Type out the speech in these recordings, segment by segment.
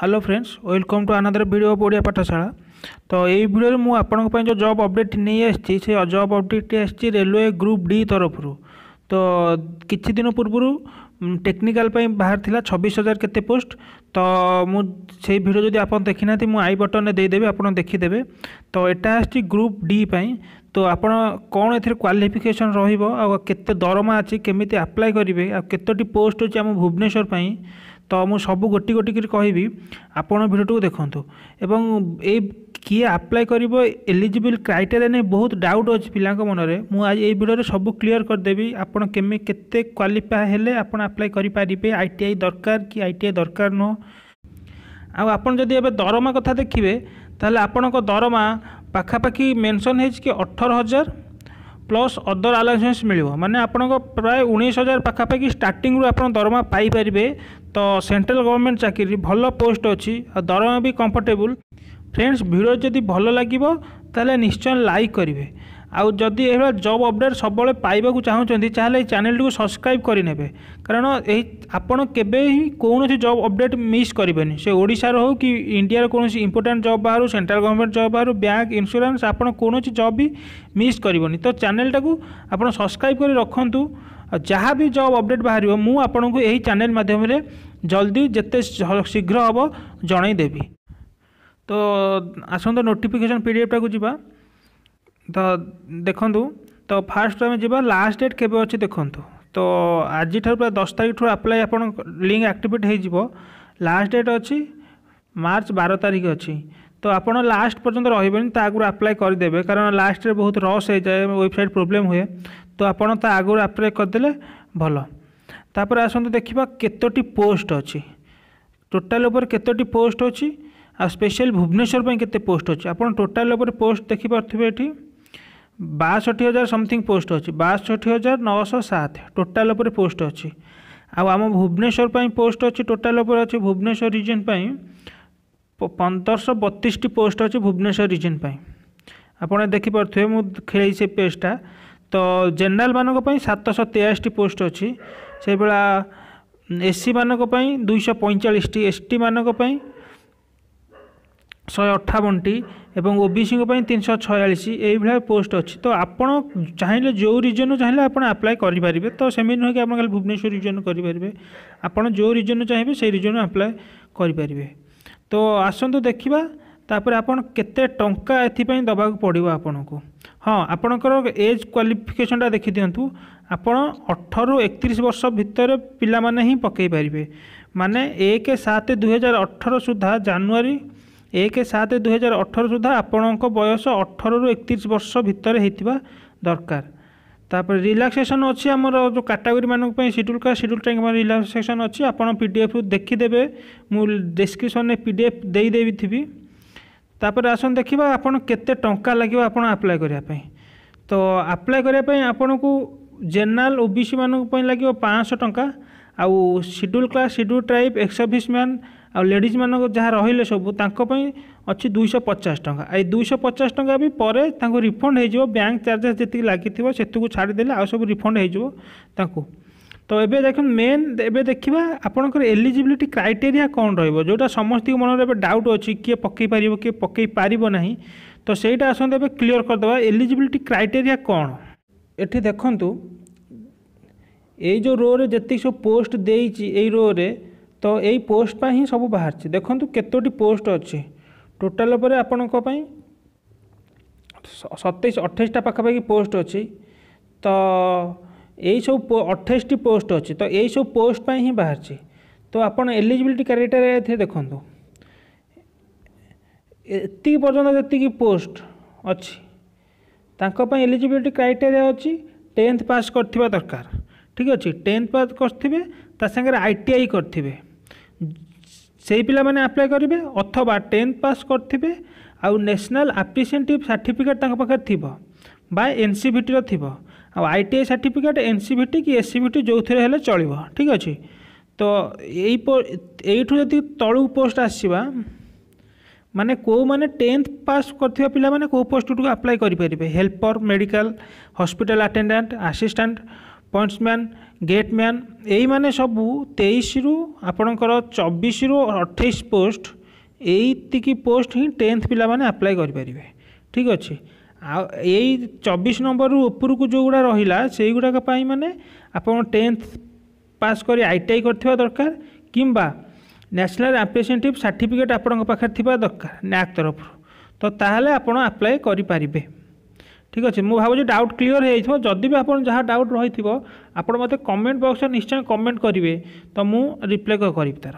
Hello friends welcome to another video of Odia Pathshala. तो ये video में आपंपाई जो जॉब अपडेट नहीं आसी से जॉब अपडेट आसी रेलवे ग्रुप डी तरफ। तो किसी दिन पूर्व टेक्निकल बाहर था 26,000 केते पोस्ट। तो मुझे भिडियो जब आप देखी ना मुझे आई बटन में देदेवी आप देखीदेवे। तो यहाँ आसी ग्रुप डी पाई। तो आपण कौन एथिर क्वालिफिकेशन रत दरमा अच्छी केमी आप्लाय करेंगे आतोटी पोस्ट अच्छे आम भुवनेश्वर पर। तो मुझे सब गोटी गोटी कहबी आपड़ भिडियो देखूँ एवं ये किए आप्लाय कर एलिजिबल क्राइटेरिया नहीं बहुत डाउट अच्छे पिला मनरे। आज ये भिडियो सब क्लीयर करदेवी आपड़ केमी के क्वालिफाई हेले आपड़ आप्लाय करें। आईटीआई दरकार कि आईटीआई दरकार नुह। आपड़ जब ए दरमा कथा देखिए तेल आपण दरमा पाखापाखि मेनसन हो 18,000 प्लस अदर आलाउन्स मिल माने आप प्राय 19,000 पाखापाखि स्टार्टिंग आप दरमा पाइपर। तो सेंट्रल गवर्नमेंट चाकरी भल पोस्ट अच्छी और दरमा भी कंफर्टेबल। फ्रेंड्स भिडियो जदि भल लगे तेल निश्चय लाइक करेंगे। आउ जदि यह जॉब अपडेट सब पाइबा चाहूँगी चाहे चैनल को सब्सक्राइब करेंगे कारण आपड़ केवि कौन जॉब अपडेट मिस करें। से ओडिशार हो कि इंडिया कौन इंपोर्टेंट जॉब बाहर सेंट्रल गवर्नमेंट जॉब बाहर बैंक इंश्योरेंस आपड़ कौन जॉब भी मिस कर। तो चैनल टाकू आप सब्सक्राइब कर रखु जहाँ भी जॉब अपडेट बाहर मुझे आपन को यही चैनल माध्यम जल्दी जिते शीघ्र हम जनईदेवी। तो आसत नोटिफिकेशन पीडीएफ टाकू जावा। तो देखु तो फास्ट आम जा लास्ट डेट केवे अच्छे देखु। तो आज प्राय 10 तारिख आप्लाय आप लिंक आक्टिवेट हो लास्ट डेट अच्छी मार्च 12 तारिख अच्छी। तो आप लास्ट पर्यंत रही आगुरी आप्लाय करदे कारण लास्ट रे बहुत रश हो जाए वेबसाइट प्रोब्लेम हुए। तो आपड़ ता आगुरी आप्लाय करदे भल। तापर आसतु देखा केतोटी पोस्ट अच्छी टोटाल उपर केतोटी पोस्ट अच्छी आ स्पेशल भुवनेश्वर पर केते पोस्ट अच्छी आप टोटाल उपर पोस्ट देखिपे ये 62,000 समथिंग पोस्ट अच्छी 62,907 टोटाल उपर पोस्ट अच्छी। आम भुवनेश्वर पर पोस्ट अच्छी टोटाल उपर अच्छी भुवनेश्वर रिजन पर 1532 पोस्ट अच्छी भुवनेश्वर रिजन पर आपड़ देखिपे मुझे खेल से पेजटा। तो जेनराल मानी 783 पोस्ट अच्छी से बेला एससी मानक 245 एसटी मानक 158 एवं ओबीसी 346 यही पोस्ट अच्छी। तो आपड़ चाहिए जो रिजन चाहिए आप आप्लाय करें। तो सेम नुह कि आप भुवनेश्वर रिजन करें आप जो रिजन चाहिए से रिजन आप्लाय करें। तो आसतु देखा तापर आपन केते टंका एथिपई दबाक पड़ो आपन को। हाँ आपणकर एज क्वालिफिकेशनटा देखी दिंतु आपण 18 ରୁ 31 वर्ष भितर पिला माने ही पकई पारे माने 1/7/2018 सुधा जनवरी 1/7/2018 सुधा आपण बयस 18 ରୁ 31 वर्ष भितर होता दरकार। तापर रिलैक्सेशन अच्छी आमर जो कैटेगरी मानी schedule caste schedule tribe relaxation अच्छी आप पीडीएफ देखीदेवे मुझे डिस्क्रिप्शन में पीडीएफ देदेवी थी। तापर आसन देखा आपन केते टंका लगे आप आप्लाय करने। तो आप्लाय करने आपन को जेनरल ओबीसी मानी लगे 500 टंका आउ schedule class schedule tribe ex serviceman आ लेडीज मान जहाँ रहिले सब अच्छी 250 टंका। आई 250 टंका भी पर रिफंड हो बैंक चार्जेस जी लगी से छाड़देले आ सब रिफंड हो। तो एबे देख मेन एबे देखा आपणकर एलिजिबिलिटी क्राइटेरिया कौन रोटा समस्त मन में डाउट अच्छी किए पकई पार किए पकई पारना। तो सहीटा आसत एबे क्लीयर करदे एलिजिबिलिटी क्राइटेरिया कौन। ये देखु ये जो रो रे जति सब पोस्ट देई रो रे तो यही पोस्ट पर ही सब बाहर देखु केतोटी पोस्ट अच्छी टोटाल पर आपण 27-28टा पाखापाखि पोस्ट अच्छी। तो यही सब 28 पोस्ट अच्छी। तो यही सब पोस्ट पर ही बाहर। तो आपन एलिजिबिलिटी क्राइटेरिया देखो एति पर्यटन जी पोस्ट अच्छी एलिजिबिलिटी क्राइटेरिया अच्छी 10th पास करथिबा दरकार। ठीक अच्छे 10th पास करथिबे तासांगे आईटीआई करथिबे से पिला माने अप्लाई करेंगे अथवा 10th पास करथिबे आउ नेशनल एप्रेंटिसशिप सर्टिफिकेट तांका पाखे थिबो बा एनसीवीटी रो थिबो आ आईटीआई सर्टिफिकेट एनसीवीटी कि एससीवीटी जो थे हेले चलिबो। ठीक अच्छे। तो यही जदि तलू पोस्ट आसीबा माने को माने 10th पास करथिबा पिला माने को पोस्ट को अप्लाई करि परिबे helper medical hospital attendant assistant pointsman gateman ये सबू 23 रु आपणकर 24 रु 28 पोस्ट यही पोस्ट हिं 10th पिला माने अप्लाई करें। ठीक अच्छे यही 24 नंबर ऊपर को जो गुड़ा रहा से गुड़ाक मैंने आप 10th पास कर आईटीआई करथिबा दरकार किंबा नेशनल अप्रेंटिसशिप सर्टिफिकेट आपन पाखे थिबा दरकार नैक तरफ तो ताहले आपण अप्लाई करि परिबे। ठीक अछि मु भाबो जे डाउट क्लियर हे आइथो जदी भी आपन जहा डाउट रही थिबो आपण मते कमेंट बॉक्स रे निश्चय कमेंट करिवे तो मु रिप्लाई करिब तार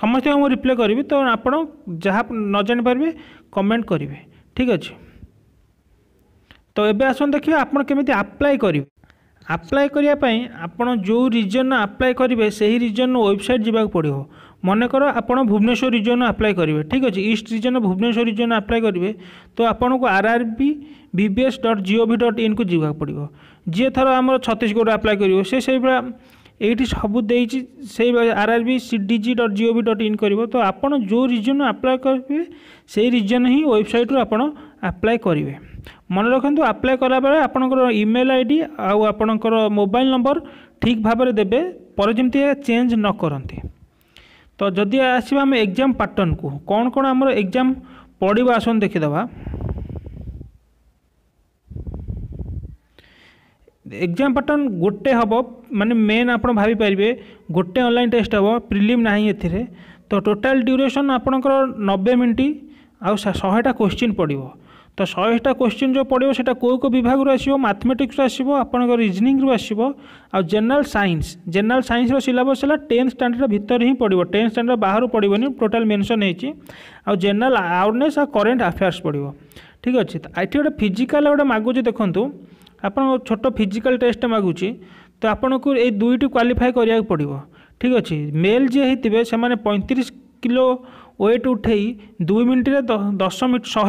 समस्त मु रिप्लाई करिबी तो आपण जहा न जानि परिबे कमेंट करिवे। ठीक अछि तो एबे आसन देखियो आपण केमिति अप्लाई करिवे। अप्लाई करने आपड़ जो रिजन अप्लाई करेंगे से ही रिजन वेबसाइट जावाक पड़ो मनकर आप भुवनेश्वर रिजन अप्लाई करेंगे। ठीक अच्छे east region Bhubaneswar region apply करेंगे तो आपन को rrbbbs.gov.in को जावाक पड़ो जी थर आम छत्तीसगढ़ अप्लाई करो से ये सब दे rrbcdg.gov.in कर तो आपड़ जो रिजन अप्लाई करेंगे से रिजन ही वेबसाइट आपड़ अप्लाई करेंगे। मन रखु आप्लाय कलाबे आपंकर इमेल आईडी आउ आपणकर मोबाइल नंबर ठीक भाव में देवे पर जमी चेंज न करती। तो जदि आसवा आम एग्जाम पैटर्न को कौन कौन आम एग्जाम पड़वा आसन देखीदे एग्जाम पैटर्न गोटे हम माने मेन आप भाई पारे गोटे ऑनलाइन टेस्ट हम प्रिलिम ना ए तो टोटाल ड्यूरेशन आपणकर 90 मिनट आउ 100टा क्वेश्चन पड़ो तो 100टा क्वेश्चन जो पड़ो से को विभाग आसो मैथमेटिक्स आसो आपण रिजनिंग रू आसो आउ जनरल साइंस रो सिलेबस है 10th स्टैंडर्ड भितर ही पड़ो 10th स्टैंडर्ड बाहर पड़ोनी टोटाल मेंशन हो जनरल अवेयरनेस आ करंट अफेयर्स पड़ो। ठीक अच्छे ये गोटे फिजिकाल गोटे मागुच देखूँ आप छोट फिजिकाल टेस्ट मागुच तो आपन को ये दुईटी क्वालिफाई करा पड़ो। ठीक अच्छे मेल जी होते से 35 किलो वेट उठे 2 मिनट रे 100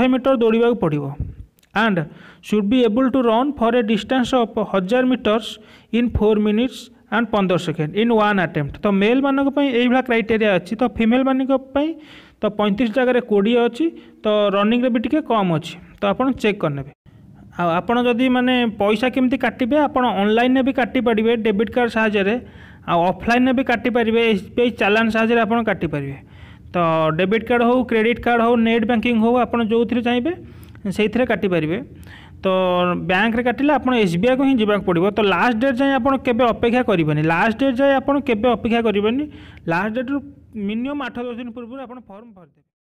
मीटर दौड़ा पड़ो and should be able to run for a distance of 1000 metres in 4 minutes and 15 second in 1 attempt तो मेल मानक पई एई भला क्राइटेरिया अछि तो फीमेल मानक पई तो 35 जगह 20 अछि तो रनिंग रे भी टिके कम अछि तो आपन चेक करनेबे आपन जदी माने पैसा केमती काटिबे आपन ऑनलाइन ने भी काटि पारिबे डेबिट कार्ड सहायता रे आ ऑफलाइन ने भी काटि पारिबे एसबीआई चालान सहायता रे आपन काटि पारिबे तो डेबिट कार्ड हो क्रेडिट कार्ड हो नेट बैंकिंग हो आप जो चाहिए से काटि पारे तो बैंक रे काटिले आप एसबीआई को ही जावाक पड़ो तो लास्ट डेट जाए आप अपेक्षा करेंगे लास्ट डेट जाए आप अपेक्षा करेंगे लास्ट डेट मिनिमम 8-10 दिन पूर्व आप फॉर्म भरदे।